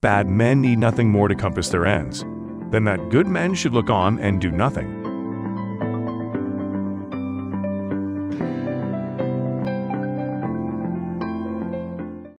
Bad men need nothing more to compass their ends than that good men should look on and do nothing.